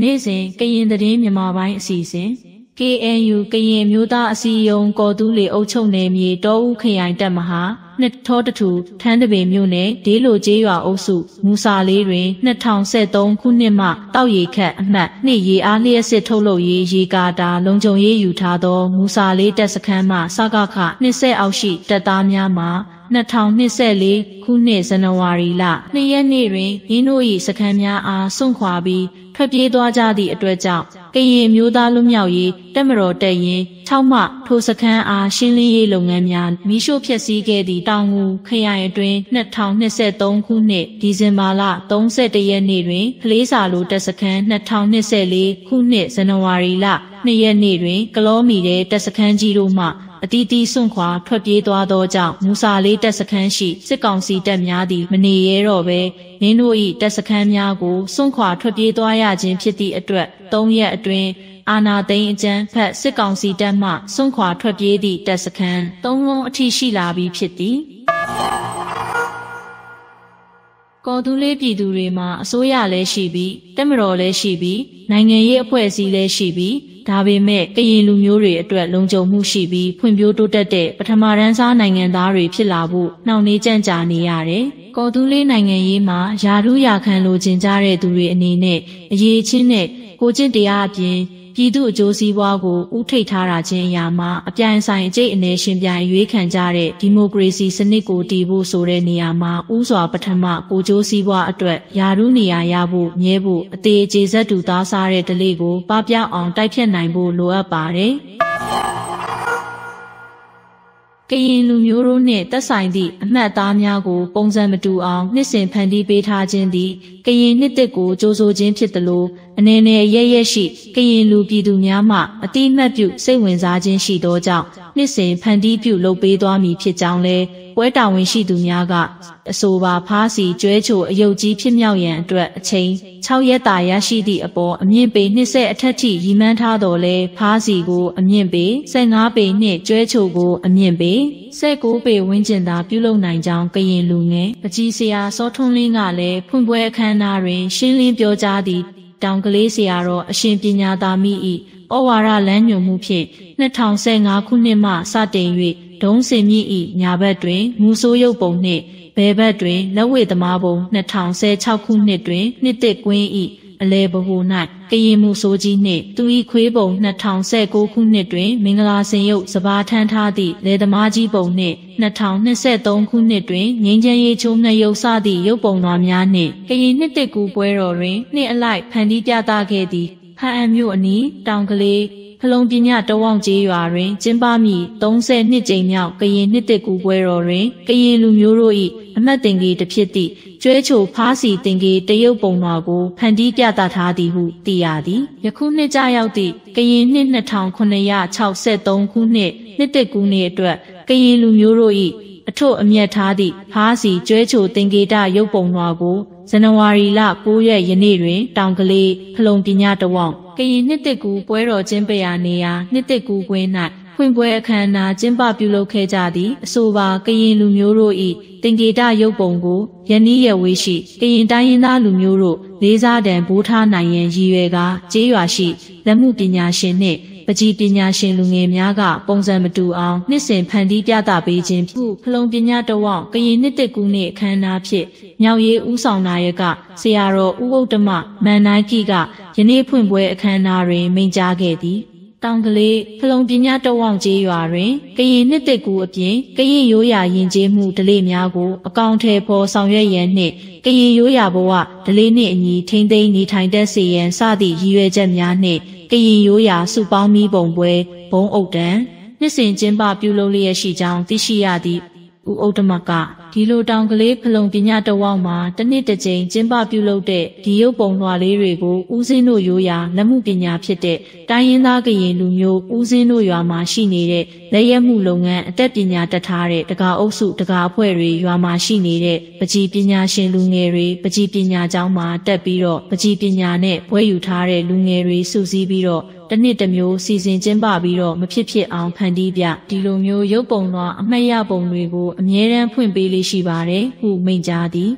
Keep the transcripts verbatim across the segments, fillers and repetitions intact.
နေ့စဉ်ကရင်သတင်းမြန်မာပိုင်းအစီအစဉ် K N U ကရင်မျိုးသားအစည်းအရုံးကော်တူးလေအုပ်ချုပ်နယ်မြေတောဦးခရိုင်တပ်မဟာနှစ်ထောတထူထန်းတပင်မြို့နယ်ဒေးလိုကျေးရွာအုပ်စုမူစာလေးတွင်၂၀၁၃ခုနှစ်မှတောက်ရေခတ်အမှတ်နှစ်ရေအားလျှက်စစ်ထုတ်လုပ်ရေးရေကာတာလုံခြုံရေးယူထားသောမူစာလေးတပ်စခန်းမှစကခနှစ်ဆယ်အောက်ရှိတပ်သားများမှ၂၀၂၄ခုနှစ်ဇန်နဝါရီလ၂ရက်နေ့တွင်ရင်းတို့၏စခန်းများအားစွန့်ခွာပြီးထွက်ပြေးသွားကြသည့်အတွက်ကြောင့်ကရင်မျိုးသားလူမျိုးရေးတပ်မတော်တပ်ရင်း၆မှထိုစခန်းအားရှင်းလင်းရေးလုပ်ငန်းများမီးရှို့ဖျက်ဆီးခဲ့သည့်တောင်ငူခရိုင်အတွင်း၂၀၂၃ခုနှစ်ဒီဇင်ဘာလ၃၁ရက်နေ့တွင်ကလေးစာလိုတပ်စခန်း၂၀၂၄ခုနှစ်ဇန်နဝါရီလ၂ရက်နေ့တွင်ကလောမီတဲတပ်စခန်းကြီးတို့မှအတီးတီးစွန့်ခွာထွက်ပြေးသွားသောကြောင့်မူစာလေးတပ်စခန်းရှိစစ်ကောင်စီတပ်များသည်မနေရဲတော့ဘဲရင်းတို့၏တပ်စခန်းများကိုစွန့်ခွာထွက်ပြေးသွားရခြင်းဖြစ်သည့်အတွက်၃ရက်အတွင်းအာနာသိန်းအကျန်းဖက်စစ်ကောင်စီတပ်မှစွန့်ခွာထွက်ပြေးသည့်တပ်စခန်း၃လုံးအထိရှိလာပြီးဖြစ်သည်ကော်တူးလေးပြည်သူတွေမှာအစိုးရလည်းရှိပြီးတပ်မတော်လည်းရှိပြီးနိုင်ငံရေးအဖွဲ့အစည်းလည်းရှိပြီးဒါပေမဲ့ကရင်လူမျိုးတွေအတွက်လုံခြုံမှုရှိပြီးဖွံ့ဖြိုးတိုးတက်တဲ့ပထမတန်းစားနိုင်ငံသားတွေဖြစ်လာဖို့နှောင့်နှေးကြံ့ကြာနေရတယ်။ကော်တူးလေးနိုင်ငံရေးမှာယာရုယာခံလိုချင်ကြတဲ့သူတွေအနေနဲ့အရေးချင်းနဲ့ကိုကျင့်တရားအပြင်ပြည်သူအကျိုးစီးပွားကိုဥထိပ်ထားတာချင်းအရာမှာအပြိုင်ဆိုင်အကျိတ်အနေရှင်ပြိုင်ရွေးခံကြတဲ့ဒီမိုကရေစီစနစ်ကိုတည်ဖို့ဆိုတဲ့နေရာမှာဥစွာပထမကိုကျိုးစီးပွားအတွက်ယာရုနေရာရဖို့မြဲဖို့အသေးခြေဆက်တူသားစားတဲ့ဓလေ့ကိုပပြအောင်တိုက်ဖြတ်နိုင်ဖို့လိုအပ်ပါတယ်ကရင်လူမျိုးတို့နှင့်သက်ဆိုင်သည့်အမှတ်အသားများကိုပုံစံမတူအောင်နှစ်စဉ်ဖန်တီးပေးထားခြင်းသည်ကရင်နှစ်တစ်ကိုကြိုးဆိုခြင်းဖြစ်သလိုအနေနဲ့ရရရှိကရင်လူပြည်သူများမှအတိအမှတ်ပြုစိတ်ဝင်စားခြင်းရှိသောကြောင့်နှစ်စဉ်ဖန်တီးပြုလုပ်ပေးသွားမည်ဖြစ်ကြောင်းလဲပွဲတာဝန်ရှိသူများကအဆိုပါဖားစီကျွဲချိုအယုတ်ကြီးဖြစ်မြောက်ရန်အတွက်အချိန်၆ရက်တာရရှိသည့်အပေါ်အမြင့်ပေ၂၀အထက်ထိရည်မှန်းထားတော်လဲဖားစီကိုအမြင့်ပေ၁၅ပေနှင့်ကျွဲချိုကိုအမြင့်ပေ၁၉ပေဝန်းကျင်သာပြုလုပ်နိုင်ကြောင်းကရင်လူငယ်ပကြီးဆရာစောထွန်းလင်းကလည်းဖွင့်ပွဲအခမ်းအနားတွင်ရှင်းလင်းပြောကြားသည့်တောင်ကလေးဆရာတော်အရှင်ပညာသာမိ၏ဩဝါဒလမ်းညွှန်မှုဖြင့်၂၀၁၅ခုနှစ်မှစတင်၍ဒုံးစင်မြင့်၏ညာဘက်တွင်မူဆိုးရုပ်ပုံနှင့်ဘဲဘက်တွင်လက်ဝဲသမားပုံ၂၀၁၆ခုနှစ်တွင်နှစ်တစ်ကွင်း၏အလဲဘဟု၌ကရင်မူဆိုးကြီးနှင့်သူ၏ခွေးပုံ၂၀၁၉ခုနှစ်တွင်မင်္ဂလာစင်ရုပ်စပါးထမ်းထားသည့်လေသမားကြီးပုံနှင့်၂၀၂၃ခုနှစ်တွင်ငင်းချင်ရေးချိုးနှံရုပ်စသည့်ရုပ်ပုံတော်များနှင့်ကရင်နှစ်တစ်ကူပွဲတော်တွင်နှစ်အလိုက်ဖန်တီးပြသခဲ့သည့်ဖန်အံမြို့အနီးတောင်ကလေးဖလုံပညာတဝောင်ကျေးရွာတွင်ကျင်းပမည့်၃၂ကြိမ်မြောက်ကရင်နှစ်တစ်ကူပွဲတော်တွင်ကရင်လူမျိုးတို့၏အမှတ်တင်ကြီးတစ်ဖြစ်သည့်ကျွဲချိုဖားစီတင်ကြီးတရုပ်ပုံတော်ကိုဖန်တီးပြသထားသည်ဟုသိရသည်ယခုနှစ်ကြာရောက်သည့်ကရင်နှစ်၂၀၁၉၆၃ခုနှစ်နှစ်တစ်ကူနှစ်အတွက်ကရင်လူမျိုးတို့၏အထွတ်အမြတ်ထားသည့်ဖားစီကျွဲချိုတင်ကြီးတရုပ်ပုံတော်ကိုဇန်နဝါရီလ၉ရက်ယနေ့တွင်တောင်ကလေးဖလုံပညာတဝောင်ကရင်နှစ်တစ်ကူပွဲတော်ကျင်းပရာနေရာနှစ်တစ်ကူကွင်း၌ဖွင့်ပွဲအခမ်းအနားကျင်းပပြုလုပ်ခဲ့ကြသည့်အဆိုပါကရင်လူမျိုးတို့၏တင်ကေတရုပ်ပုံကိုယနေ့ရဝေးရှိကရင်တိုင်းရင်းသားလူမျိုးတို့လေးစားတန်ဘိုးထားနိုင်ရန်ရည်ရွယ်ကာကျေးရွာရှိလက်မှုပညာရှင်နှင့်ပကြီးပညာရှင်လူငယ်များကပုံစံမတူအောင်နှစ်စဉ်ဖန်တီးပြသပေးခြင်းဖြင့်ဖလုံပညာတဝောင်ကရင်နှစ်တစ်ကူနှင့်အခမ်းအနားဖြင့်မြောက်ရေးဦးဆောင်နာယကဆရာတော်ဥပုဒ္ဓမမန်နိုင်ကြီးကယနေ့ဖွင့်ပွဲအခမ်းအနားတွင်မိန့်ကြားခဲ့သည်တောင်ကလေးဖလုံပညာတဝောင်ကျေးရွာတွင်ကရင်နှစ်တစ်ကူအပြင်ကရင်ရိုးရာယဉ်ကျေးမှုဓလေ့များကိုအကောင်အထည်ဖော်ဆောင်ရွက်ရန်နှင့်ကရင်ရိုးရာဘဝဓလေ့နှင့်အညီထိမ့်သိမ်းနေထိုင်တတ်စေရန်စသည့်ရည်ရွယ်ချက်များနှင့်ကရင်ရိုးရာစုပေါင်းမီးပုံပွဲဘုံအုပ်တန်းနှစ်စဉ်ကျင်းပပြုလုပ်လျက်ရှိကြောင်းသိရှိရသည့်ဦးဥဒ္ဓမကဒီလိုတောင်ကလေးဖလုံပညာတဝောင်မှာတစ်နှစ်တစ်ကြိမ်ကျင်းပပြုလုပ်တဲ့ဒီရုပ်ပုံလွှာလေးတွေကိုဦးစင်းတို့ရိုးရာလက်မှုပညာဖြစ်တဲ့တိုင်းရင်းသားကရင်လူမျိုးဦးစင်းတို့ရွာမှာရှိနေတဲ့လက်ရက်မှုလုပ်ငန်းအသက်ပညာတတ်ထားတဲ့တကာအုပ်စုတကာအဖွဲ့တွေရွာမှာရှိနေတဲ့ပကြီးပညာရှင်လူငယ်တွေပကြီးပညာကျောင်းမှာတက်ပြီးတော့ပကြီးပညာနဲ့ဘွဲ့ယူထားတဲ့လူငယ်တွေစုစည်းပြီးတော့တစ်နှစ်တစ်မျိုးစီစဉ်ကျင်းပပြီးတော့မဖြစ်ဖြစ်အောင်ဖန်တီးပြဒီလိုမျိုးရုပ်ပုံလွှာအမှတ်ရပုံတွေကိုအမြဲတမ်းဖွင့်ပေးလေးရှိပါတယ်ဟုမိန့်ကြားသည်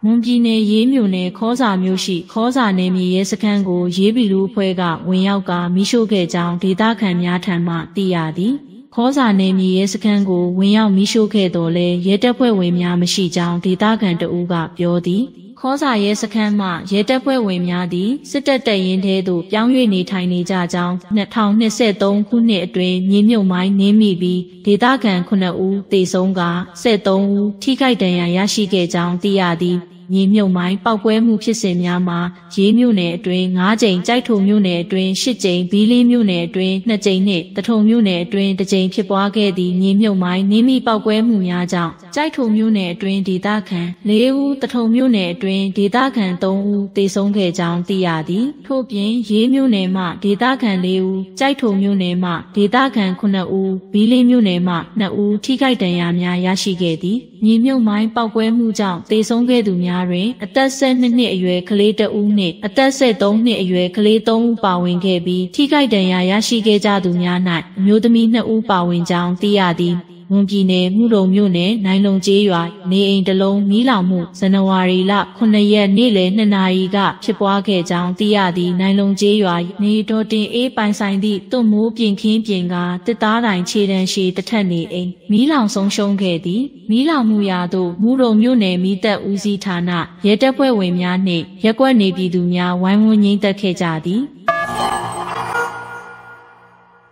蒙比内耶苗内考察苗西考察内米耶斯看过耶比鲁佩噶文耀噶米修改章对大看亚坦马蒂亚的。 考察内米耶斯看过文耀米修改到嘞，也得会文苗米西章对大看的乌噶标的。考察耶斯看嘛，也得会文苗的，是得得因态度养育内台内家章，那趟那些东苦内对米苗买内米币对大看可能乌对松噶些东乌体改等样也是改章蒂亚的。 你苗买包括木皮什苗嘛，几苗内对牙针再土苗内对十针比例苗内对那针内的土苗内对的针皮包给的你苗买你米包括木芽长再土苗内对的大看，猎物的土苗内对的大看动物的松开长的亚的土边野苗内嘛的大看猎物再土苗内嘛的大看可能物比例苗内嘛那物体改等样苗也是给的你苗买包括木长的松开度苗。 အသက်ဆက်နှစ်နှစ်အရွယ်ကလေးတဦးနှင့်အသက်ဆက်သုံးနှစ်အရွယ်ကလေးသုံးဦးပါဝင်ခဲ့ပြီးထိခိုက်ဒဏ်ရာရရှိခဲ့ကြသူများ၌အမျိုးသမီးနှစ်ဦးပါဝင်ကြောင်းသိရသည်မွန်ပြည်နယ်မြူလုံမြို့နယ်နိုင်လုံကျေးရွာနေအိမ်တစ်လုံးမီးလောင်မှုဇန်နဝါရီလခုနှစ်ရက်နေ့လယ်နှစ်နာရီကဖြစ်ပွားခဲ့ကြောင်းသိရသည့်နိုင်လုံကျေးရွာနေတော်တင်အေးပိုင်ဆိုင်သည့်သွတ်မိုးပြင်ခင်းပြင်ကတစ်သားတိုင်ခြေတန်းရှိတစ်ထပ်နေအိမ်မီးလောင်ဆုံးရှုံးခဲ့သည်မီးလောင်မှုရာသို့မြူလုံမြို့နယ်မီးတပ်ဦးစီးဌာနရဲတပ်ဖွဲ့ဝင်များနှင့်ရပ်ကွက်နေပြည်သူများဝိုင်းဝန်းငြိမ်းသတ်ခဲ့ကြသည်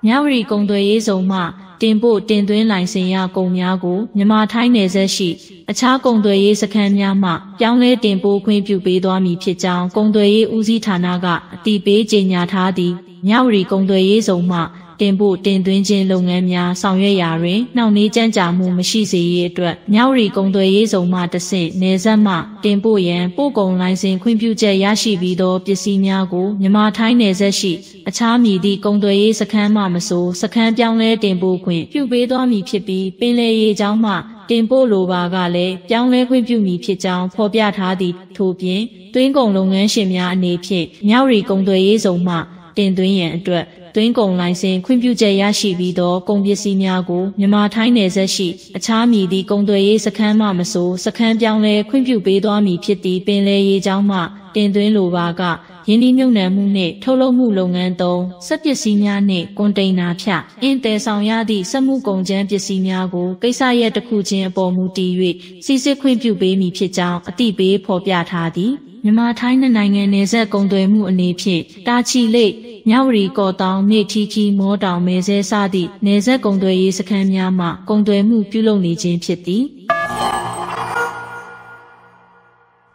မြဝတီကုန်သွယ်ရေးဆောင်မှ တင်ပို့တင်သွင်းလိုင်စင်ရကုန်များကိုမြန်မာထိုင်းနယ်စပ်ရှိအခြားကုန်သွယ်ရေးစခန်းများမှပြောင်းလဲတင်ပို့ခွင့်ပြုပေးသွားမည်ဖြစ်ကြောင်းကုန်သွယ်ရေးဦးစီးဌာနကအတည်ပြုကြေညာထားသည့်မြဝတီကုန်သွယ်ရေးဆောင်မှတင်ပို့တင်သွင်းခြင်းလုပ်ငန်းများဆောင်ရွက်ရာတွင်နှောင့်နှေးကြမ်းကြာမှုမရှိစေရန်အတွက်မြဝတီကုန်သွယ်ရေးဆောင်မှတဆင့်နယ်စပ်မှတင်ပို့ရန်ပို့ကုန်လိုင်စင်ခွင့်ပြုချက်ရရှိပြီးသောပစ္စည်းများကိုမြန်မာထိုင်းနယ်စပ်ရှိအခြားမည်သည့်ကုန်သွယ်ရေးစခန်းမှမဆိုစခန်းပြောင်းလဲတင်ပို့ခွင့်ပြုပေးသွားမည်ဖြစ်ပြီးပင်လယ်ရေကြောင်းမှတင်ပို့လိုပါကလည်းပြောင်းလဲခွင့်ပြုမည်ဖြစ်ကြောင်းဖော်ပြထားသည့်ထို့ပြင်သွင်းကုန်လုပ်ငန်းရှင်များအနေဖြင့်မြဝတီကုန်သွယ်ရေးဆောင်မှတင်သွင်းရန်အတွက် သွင်းကုန်လိုင်စင်ခွင့်ပြုချက်ရရှိပြီးသောကုန်ပစ္စည်းများကိုမြန်မာထိုင်းနယ်စပ်ရှိအခြားမည်သည့်ကုန်သွယ်ရေးစခန်းမှမဆိုစခန်းပြောင်းလဲခွင့်ပြုပေးသွားမည်ဖြစ်သည့်ပင်လယ်ရေကြောင်းမှတင်သွင်းလိုပါကယင်းသည့်မြုပ်နှံမှုနှင့်ထုတ်လုပ်မှုလုပ်ငန်းသုံးစက်ပစ္စည်းများနှင့်ကွန်တိန်နာဖြင့်အင်တယ်ဆောင်ရသည့်စက်မှုကုန်ကျန်းပစ္စည်းများကိုကိစ္စရပ်တစ်ခုချင်းအပေါ်မူတည်၍စီစစ်ခွင့်ပြုပေးမည်ဖြစ်ကြောင်းအသိပေးဖော်ပြထားသည် မြန်မာထိုင်းနိုင်ငံနယ်စပ်ကုန်သွယ်မှုအနေဖြင့်တာချီလိတ်မြဝတီကော့တောင်မြစ်ထီခီမောတောင်မဲဆဲစသည့်နယ်စပ်ကုန်သွယ်ရေးစခန်းများမှကုန်သွယ်မှုပြုလုပ်နေခြင်းဖြစ်သည်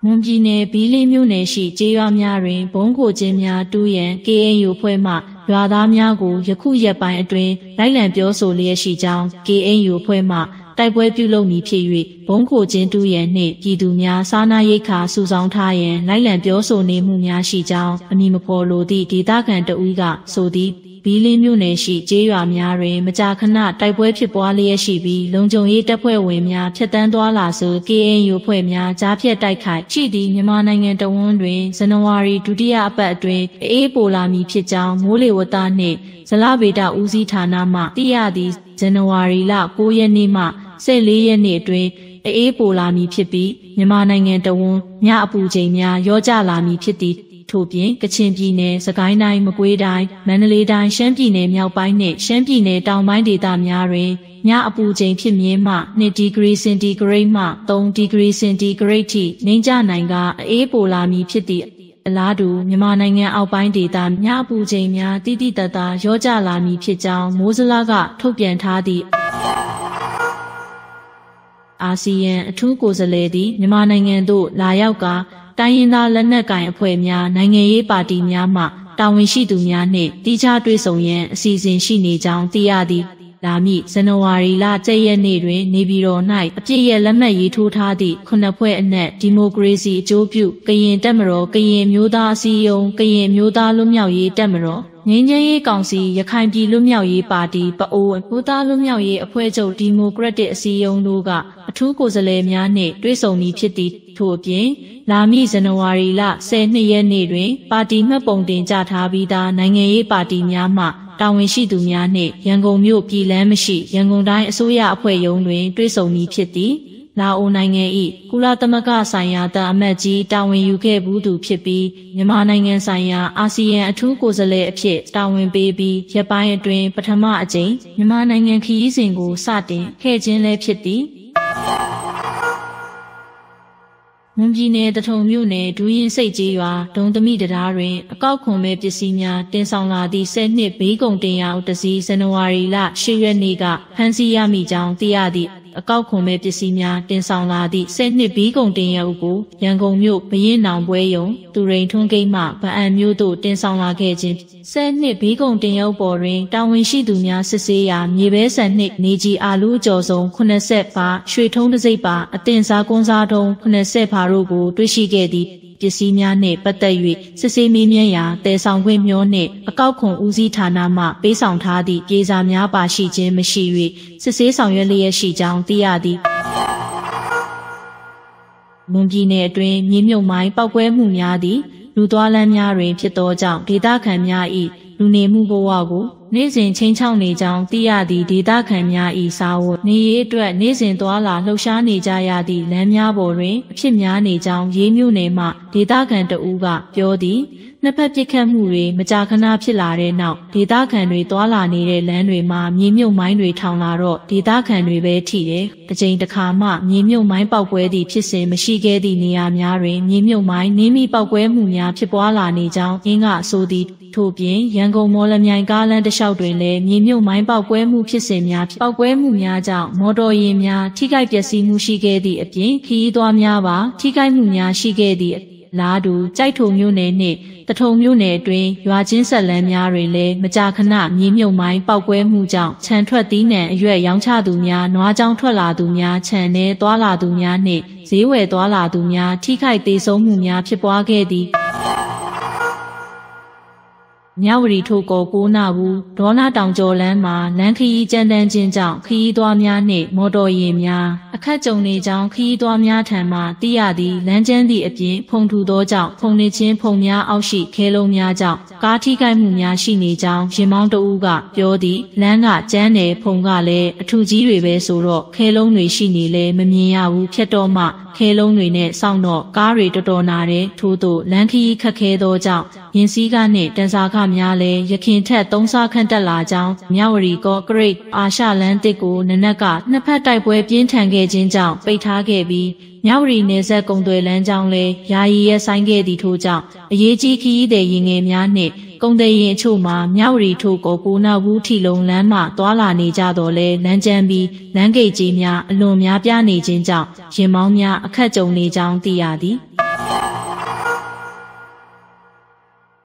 မွန်ပြည်နယ်ဘီလင်းမြို့နယ်ရှိကျေးရွာများတွင်ဘုံခိုခြင်းများတူးရန် K N U ဖွဲ့မှရွာသားများကိုယခုရက်ပိုင်းအတွင်းလိုက်လံပြောဆိုလျက်ရှိကြောင်း K N U ဖွဲ့မှ တိုက်ပွဲပြုလုပ်မည်ဖြစ်၍ဘုံခိုခြင်းတူးရန်နှင့်ပြည်သူများစားနာရိက္ခာစုဆောင်းထားရန်လိုက်လံပြောဆိုနေမှုများရှိကြောင်းအမည်မဖော်လိုသည့်ဒေသခံတဦးကဆိုသည့်ဘီလင်းမြို့နယ်ရှိကျေးရွာများတွင်မကြာခဏတိုက်ပွဲဖြစ်ပွားလျက်ရှိပြီးလုံခြုံရေးတပ်ဖွဲ့ဝင်များဖျက်ဆီးသွားလာဆို K N U ဖွဲ့များကြားဖြတ်တိုက်ခိုက်ရှိသည့်မြန်မာနိုင်ငံတဝန်းတွင်ဇန်နဝါရီဒုတိယအပတ်အတွင်းအေးပိုလာမည်ဖြစ်ကြောင်းမိုးလေဝသနှင့်ဇလဗေဒဦးစီးဌာနမှသိရသည့်ဇန်နဝါရီလကိုးရက်နေ့မှဆယ့်လေးရက်နေ့အတွင်းအေးပိုလာမည်ဖြစ်ပြီးမြန်မာနိုင်ငံတဝန်းညအပူချိန်များလျော့ကျလာမည်ဖြစ်သည့် ထို့ပြင်ကချင်ပြည်နယ်၊စကိုင်းတိုင်း၊မကွေးတိုင်း၊မန္တလေးတိုင်း၊ရှမ်းပြည်နယ်မြောက်ပိုင်းနှင့်ရှမ်းပြည်နယ်တောင်ပိုင်းဒေသများတွင်ညအပူချိန်ဖြစ်မြင့်မှနှစ်ဒီဂရီစင်တီဂရိတ်မှသုံးဒီဂရီစင်တီဂရိတ်ထိနှိမ့်ကျနိုင်ကအေးပိုလာမည်ဖြစ်သည့်အလားတူမြန်မာနိုင်ငံအောက်ပိုင်းဒေသညအပူချိန်များတိတိတတ်တာလျော့ကျလာမည်ဖြစ်ကြောင်းမိုးစလကထုတ်ပြန်ထားသည့် အာဆီယံအထူးကိုယ်စားလှယ်သည်မြန်မာနိုင်ငံသို့လာရောက်ကာ တိုင်းရင်းသားလက်နက်ကိုင်အဖွဲ့များနိုင်ငံရေးပါတီများမှတာဝန်ရှိသူများနှင့်တိကျတွေ့ဆုံရန်အစီအစဉ်ရှိနေကြောင်းသိရသည်လာမည့်ဇန်နဝါရီလကျရက်နေ့တွင်နေပြည်တော်၌အပြည့်ရဲ့လက်မှတ်ရေးထိုးထားသည့်ခုနှစ်ဖွဲ့အနက်ဒီမိုကရေစီအကျိုးပြုကရင်တပ်မတော်ကရင်မျိုးသားအစည်းအရုံးကရင်မျိုးသားလွတ်မြောက်ရေးတပ်မတော် ငြိမ်းချမ်းရေးကောင်စီရခိုင်ပြည်လွတ်မြောက်ရေးပါတီပအိုးအမျိုးသားလွတ်မြောက်ရေးအဖွဲ့ချုပ်ဒီမိုကရက်တစ်အစည်းအရုံးတို့ကအထူးကိုယ်စားလှယ်များနှင့်တွေ့ဆုံမည်ဖြစ်သည့်ထို့အပြင်လာမည့်ဇန်နဝါရီလဆယ်နှစ်ရက်နေ့တွင်ပါတီမှတ်ပုံတင်ကြထားပြီးသားနိုင်ငံရေးပါတီများမှတာဝန်ရှိသူများနှင့်ရန်ကုန်မြို့ပြည်လမ်းမရှိရန်ကုန်တိုင်းအစိုးရအဖွဲ့ရုံးတွင်တွေ့ဆုံမည်ဖြစ်သည် လာအိုနိုင်ငံ၏ကုလသမဂ္ဂဆိုင်ရာတာအမတ်ကြီးတာဝန်ယူခဲ့ဘူးသူဖြစ်ပြီးမြန်မာနိုင်ငံဆိုင်ရာအာဆီယံအထူးကိုယ်စားလှယ်အဖြစ်တာဝန်ပေးပြီးရပ်ပိုင်းအတွင်းပထမအကြိမ်မြန်မာနိုင်ငံခရီးစဉ်ကိုစတင်ခဲ့ခြင်းလည်းဖြစ်သည်။မွန်ပြည်နယ်တထုံမြို့နယ်ဒူးရင်စိတ်ကြီးရွာဒုံသမိတရားတွင်အကောက်ခွန်မဲ့ပစ္စည်းများတင်ဆောင်လာသည့်ဆယ်နှစ်ဘေးကုန်တင်ရအောင်တစည်းဇန်နဝါရီလရှစ်ရက်နေ့ကဖမ်းဆီးရမိကြောင်းသိရသည့်အကောက်ခွန်မဲ့ပစ္စည်းများတင်ဆောင်လာသည့်ဆယ်နှစ်ဘီးကုန်တင်ရအုပ်ကိုရန်ကုန်မြို့ဘရင်နောင်ပွဲရုံသူရိန်ထွန်းဂိတ်မှဗအံမြို့သို့တင်ဆောင်လာခဲ့ခြင်းဆယ်နှစ်ဘီးကုန်တင်ရအုပ်ပေါ်တွင်တာဝန်ရှိသူများစစ်ဆေးရာမြေပဲဆန်နှင့်နေကြီးအာလူအကျော်စုံခုနစ်ဆယ်ပါရွှေထုံးတစ်စိပ်ပါအတင်စားကွန်းစားထုံးခုနစ်ဆယ်ပါတို့ကိုတွေ့ရှိခဲ့သည်ပစ္စည်းများနှင့်ပတ်သက်၍စစ်ဆေးမေးမြန်းရာတည်ဆောင်ခွင့်မျှော်နှင့်အကောက်ခွန်ဦးစီးဌာနမှပေးဆောင်ထားသည့်ပြေစာများပါရှိခြင်းမရှိ၍စစ်ဆေးဆောင်ရွက်လျက်ရှိကြောင်းသိရသည်မွန်ပြည်နယ်အတွင်းမြေမြုပ်မိုင်းပောက်ကွဲမှုများသည့်လူသွားလမ်းများတွင်ဖြစ်သောကြောင့်ဒေသခံများ၏လူနေမှုဘဝကိုနေ့စဉ်ချင်းချောင်းနေကြောင်းသိရသည့်ဒေသခံများ၏စားဝတ်နေရေးအတွက်နေ့စဉ်သွားလာလှုပ်ရှားနေကြရသည့်လမ်းများပေါ်တွင်အဖြစ်များနေကြောင်းရေးမြို့နယ်မှဒေသခံတဦးကပြောသည်နှစ်ဖက်ပစ်ခတ်မှုတွေမကြာခဏဖြစ်လာတဲ့နောက်ဒေသခံတွေသွားလာနေတဲ့လမ်းတွေမှာမြေမြုပ်မိုင်းတွေထောင်လာတော့ဒေသခံတွေပဲထိတယ်တစ်ချိန်တစ်ခါမှမြေမြုပ်မိုင်းပောက်ကွဲသည့်ဖြစ်စဉ်မရှိခဲ့သည့်နေရာများတွင်မြေမြုပ်မိုင်းနင်းမိပောက်ကွဲမှုများဖြစ်ပွားလာနေကြောင်းအင်းကဆိုသည်ထို့ပြင်ရန်ကုန်မော်လမြိုင်ကားလမ်းတစ်လျှောက်တွင်လည်းမြေမြုပ်မိုင်းပောက်ကွဲမှုဖြစ်စဉ်များပောက်ကွဲမှုများကြောင့်မော်တော်ယာဉ်များထိခိုက်ပျက်စီးမှုရှိခဲ့သည့်အပြင်ခရီးသွားများပါထိခိုက်မှုများရှိခဲ့သည့်လာတူကြိုက်ထုံမြို့နယ်နှင့်တထုံမြို့နယ်အတွင်းရွာချင်းဆက်လမ်းများတွင်လည်းမကြာခဏမြေမြုပ်မိုင်းပောက်ကွဲမှုကြောင့်ခြံထွက်သီးနှံအရွက်ရောင်းချသူများနွားကြောင်ထွက်လာသူများခြံထဲသွားလာသူများနှင့်ဈေးဝယ်သွားလာသူများထိခိုက်သေးဆုံးမှုများဖြစ်ပွားခဲ့သည်မြဝတီထိုကောကိုးနာဘူးဒေါနာတောင်ကျော်လမ်းမှာလမ်းခရီးကြမ်းတမ်းခြင်းကြောင့်ခရီးသွားများနှင့်မော်တော်ယာဉ်များအခက်ကြုံနေကြောင်းခရီးသွားများထံမှသိရသည့်လမ်းကျမ်းသည့်အပြင်ဖုန်ထူသောကြောင့်ဖုန်နေခြင်းဖုန်များအောက်ရှိခဲလုံးများကြောင့်ကားထိခိုက်မှုများရှိနေကြောင်းရင်မောင်းတဦးကပြောသည်လမ်းကကျမ်းတယ်ဖုန်ကလည်းအထူကြီးတွေပဲဆိုတော့ခဲလုံးတွေရှိနေလဲမမြင်ရဘူးဖြတ်တော့မှခဲလုံးတွေနဲ့စောင့်တော့ကားတွေတော်တော်နာတယ်ထို့သို့လမ်းခရီးခက်ခဲသောကြောင့်ရင်စည်းကနှင့်တန်စာခများလည်းရခင်ထက်သုံးဆခန့်တက်လာကြောင်းမြဝတီကောဂရိတ်အာရှလန်တစ်ကိုနနက်ကနှစ်ဖက်တိုက်ပွဲပြင်းထန်ခဲ့ခြင်းကြောင့်ပိတ်ထားခဲ့ပြီးမြဝတီနယ်စပ်ကုန်သွယ်လမ်းကြောင်းလည်းယာယီရပ်ဆိုင်းခဲ့သည့်ထို့ကြောင့်အရေးကြီးခရီးသည်ရင်ငယ်များနှင့်ကုန်သည်ရင်အချို့မှာမြဝတီထိုကိုကိုနောက်ဘူးထီလုံလမ်းမှသွာလာနေကြတော့လဲလမ်းကျမ်းပြီးလမ်းဂိတ်ကြီးများအလွန်များပြားနေခြင်းကြောင့်ယာဉ်မောင်းများအခက်ကြုံနေကြောင်းသိရသည်